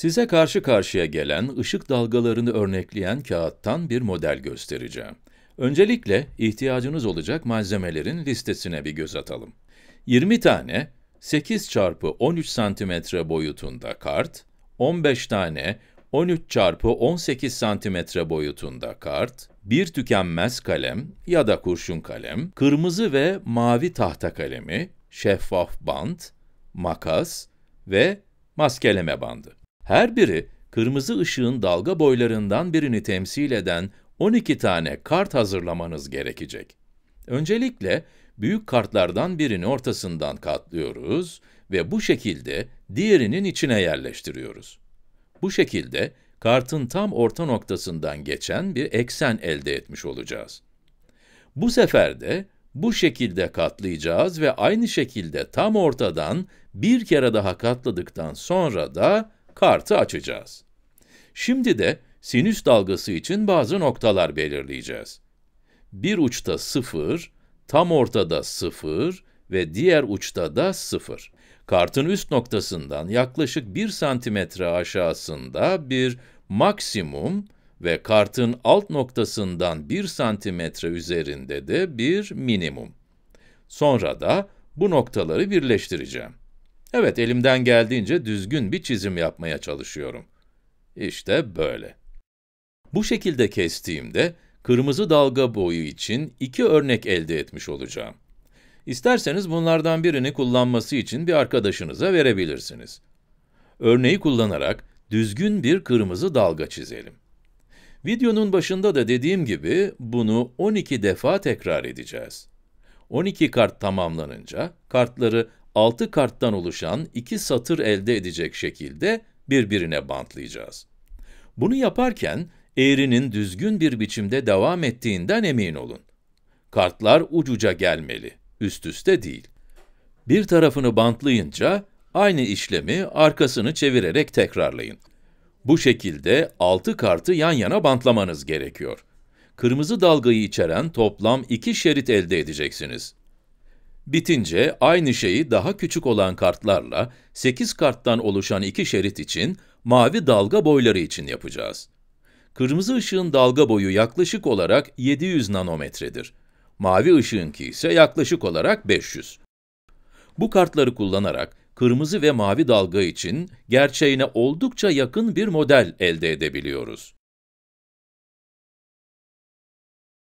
Size karşı karşıya gelen ışık dalgalarını örnekleyen kağıttan bir model göstereceğim. Öncelikle ihtiyacınız olacak malzemelerin listesine bir göz atalım. 20 tane 8 x 13 cm boyutunda kart, 15 tane 13 x 18 cm boyutunda kart, bir tükenmez kalem ya da kurşun kalem, kırmızı ve mavi tahta kalemi, şeffaf bant, makas ve maskeleme bandı. Her biri kırmızı ışığın dalga boylarından birini temsil eden 12 tane kart hazırlamanız gerekecek. Öncelikle büyük kartlardan birini ortasından katlıyoruz ve bu şekilde diğerinin içine yerleştiriyoruz. Bu şekilde kartın tam orta noktasından geçen bir eksen elde etmiş olacağız. Bu sefer de bu şekilde katlayacağız ve aynı şekilde tam ortadan bir kere daha katladıktan sonra da kartı açacağız. Şimdi de sinüs dalgası için bazı noktalar belirleyeceğiz. Bir uçta 0, tam ortada 0 ve diğer uçta da 0. Kartın üst noktasından yaklaşık 1 santimetre aşağısında bir maksimum ve kartın alt noktasından 1 santimetre üzerinde de bir minimum. Sonra da bu noktaları birleştireceğim. Evet, elimden geldiğince düzgün bir çizim yapmaya çalışıyorum. İşte böyle. Bu şekilde kestiğimde, kırmızı dalga boyu için 2 örnek elde etmiş olacağım. İsterseniz bunlardan birini kullanması için bir arkadaşınıza verebilirsiniz. Örneği kullanarak düzgün bir kırmızı dalga çizelim. Videonun başında da dediğim gibi bunu 12 defa tekrar edeceğiz. 12 kart tamamlanınca kartları 6 karttan oluşan 2 satır elde edecek şekilde birbirine bantlayacağız. Bunu yaparken eğrinin düzgün bir biçimde devam ettiğinden emin olun. Kartlar ucuca gelmeli, üst üste değil. Bir tarafını bantlayınca aynı işlemi arkasını çevirerek tekrarlayın. Bu şekilde 6 kartı yan yana bantlamanız gerekiyor. Kırmızı dalgayı içeren toplam 2 şerit elde edeceksiniz. Bitince aynı şeyi daha küçük olan kartlarla 8 karttan oluşan 2 şerit için mavi dalga boyları için yapacağız. Kırmızı ışığın dalga boyu yaklaşık olarak 700 nanometredir. Mavi ışığınki ise yaklaşık olarak 500. Bu kartları kullanarak kırmızı ve mavi dalga için gerçeğine oldukça yakın bir model elde edebiliyoruz.